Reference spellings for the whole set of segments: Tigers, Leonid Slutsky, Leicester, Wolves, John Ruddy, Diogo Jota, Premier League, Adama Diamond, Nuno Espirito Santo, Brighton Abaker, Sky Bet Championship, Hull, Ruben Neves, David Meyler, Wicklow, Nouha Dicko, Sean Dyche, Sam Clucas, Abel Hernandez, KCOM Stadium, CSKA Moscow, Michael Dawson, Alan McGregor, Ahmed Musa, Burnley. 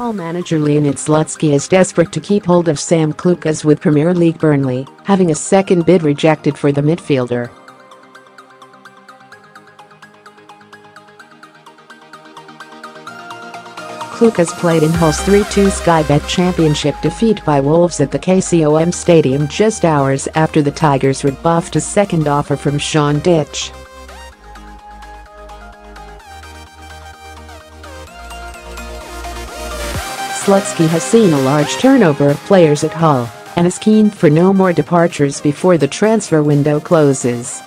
Hull manager Leonid Slutsky is desperate to keep hold of Sam Clucas, with Premier League Burnley having a second bid rejected for the midfielder. Clucas played in Hull's 3-2 Sky Bet Championship defeat by Wolves at the KCOM Stadium just hours after the Tigers rebuffed a second offer from Sean Dyche. Slutsky has seen a large turnover of players at Hull and is keen for no more departures before the transfer window closes.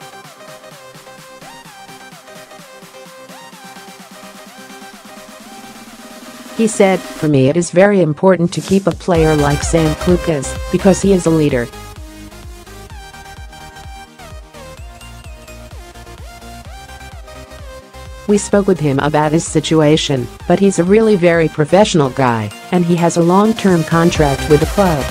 He said, "For me it is very important to keep a player like Sam Clucas because he is a leader. We spoke with him about his situation, but he's a really very professional guy, and he has a long-term contract with the club."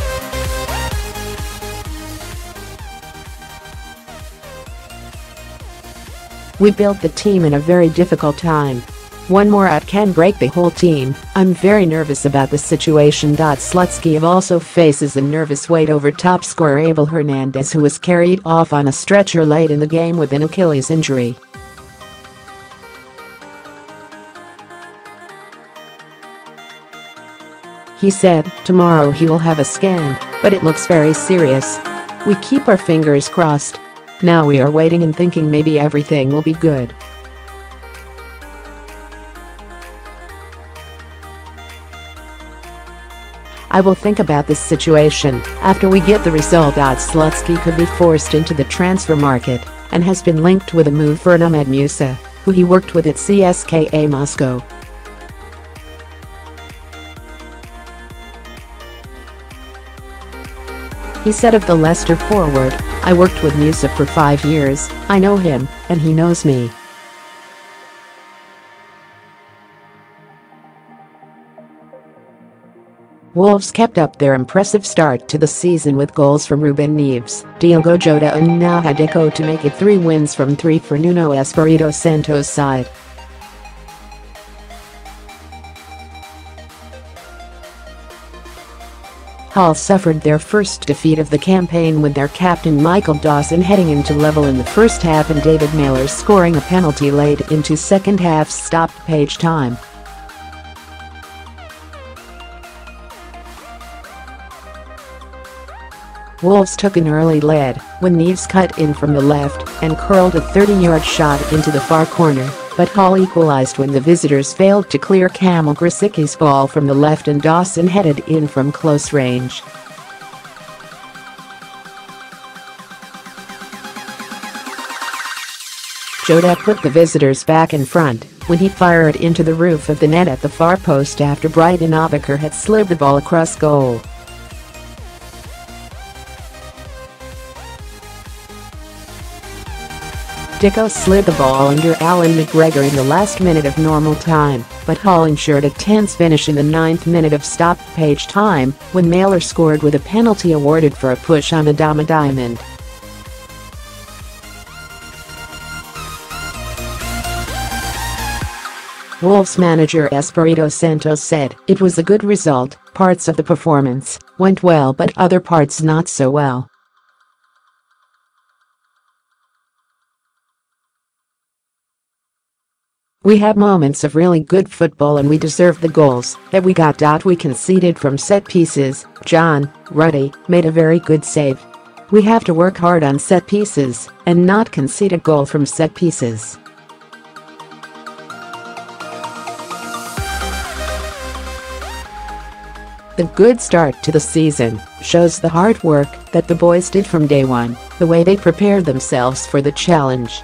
"We built the team in a very difficult time. One more out can break the whole team. I'm very nervous about the situation." Slutsky also faces a nervous wait over top scorer Abel Hernandez, who was carried off on a stretcher late in the game with an Achilles injury. He said, "Tomorrow he will have a scan, but it looks very serious. We keep our fingers crossed. Now we are waiting and thinking maybe everything will be good." "I will think about this situation after we get the result." Slutsky could be forced into the transfer market and has been linked with a move for Ahmed Musa, who he worked with at CSKA Moscow. He said of the Leicester forward, "I worked with Musa for 5 years, I know him, and he knows me. Wolves kept up their impressive start to the season with goals from Ruben Neves, Diogo Jota and Nouha Dicko to make it 3 wins from 3 for Nuno Espirito Santo's side. Hull suffered their first defeat of the campaign, with their captain Michael Dawson heading into level in the first half and David Meyler scoring a penalty late into second half's stopped page time. Wolves took an early lead when Neves cut in from the left and curled a 30-yard shot into the far corner, but Hull equalized when the visitors failed to clear Kamil Grisicki's ball from the left and Dawson headed in from close range. Jota put the visitors back in front when he fired into the roof of the net at the far post after Brighton Abaker had slid the ball across goal. Dicko slid the ball under Alan McGregor in the last minute of normal time, but Hull ensured a tense finish in the 9th minute of stopped page time when Meyler scored with a penalty awarded for a push on Adama Diamond. Wolves manager Espirito Santo said, "It was a good result. Parts of the performance went well but other parts not so well. We had moments of really good football and we deserved the goals that we got. We conceded from set pieces. John Ruddy made a very good save. We have to work hard on set pieces and not concede a goal from set pieces." The good start to the season shows the hard work that the boys did from day one, the way they prepared themselves for the challenge.